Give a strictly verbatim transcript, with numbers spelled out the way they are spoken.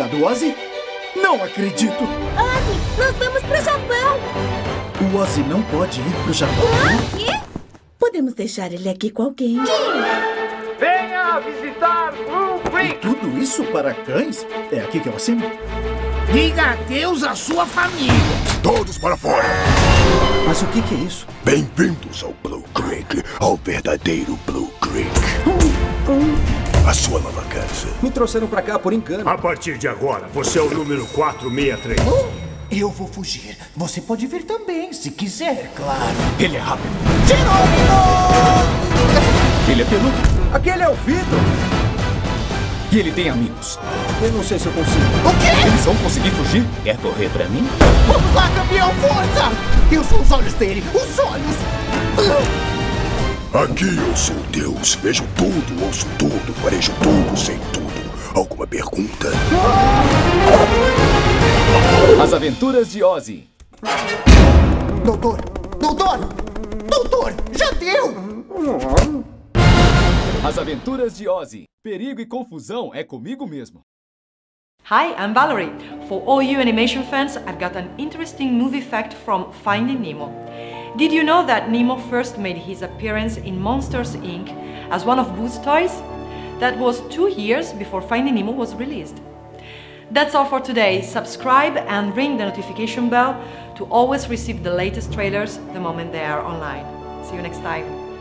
obrigado, Ozzy. Não acredito. Ozzy, nós vamos pro Japão. O Ozzy não pode ir pro Japão. O quê? Podemos deixar ele aqui com alguém. Venha visitar Blue Creek. E tudo isso para cães? É aqui que eu assino? Diga adeus à sua família. Todos para fora. Mas o que, que é isso? Bem-vindos ao Blue Creek, ao verdadeiro Blue Creek. Uh, uh. A sua nova casa. Me trouxeram pra cá por engano. A partir de agora, você é o número quatro seis três. Uh, eu vou fugir. Você pode vir também, se quiser, claro. Ele é rápido. Geromino! Ele é peludo. Aquele é o Vitor. E ele tem amigos. Eu não sei se eu consigo. O quê? Eles vão conseguir fugir? Quer correr pra mim? Vamos lá, campeão! Força! Eu sou os olhos dele! Os olhos! Aqui eu sou Deus. Vejo tudo, ouço tudo, farejo tudo, sei tudo. Alguma pergunta? As Aventuras de Ozzy. Doutor! Doutor! Doutor! Já deu! As Aventuras de Ozzy. Perigo e confusão é comigo mesmo. Hi, I'm Valerie. For all you animation fans, I've got an interesting movie fact from Finding Nemo. Did you know that Nemo first made his appearance in Monsters, Incorporated as one of Boo's toys? That was two years before Finding Nemo was released. That's all for today. Subscribe and ring the notification bell to always receive the latest trailers the moment they are online. See you next time.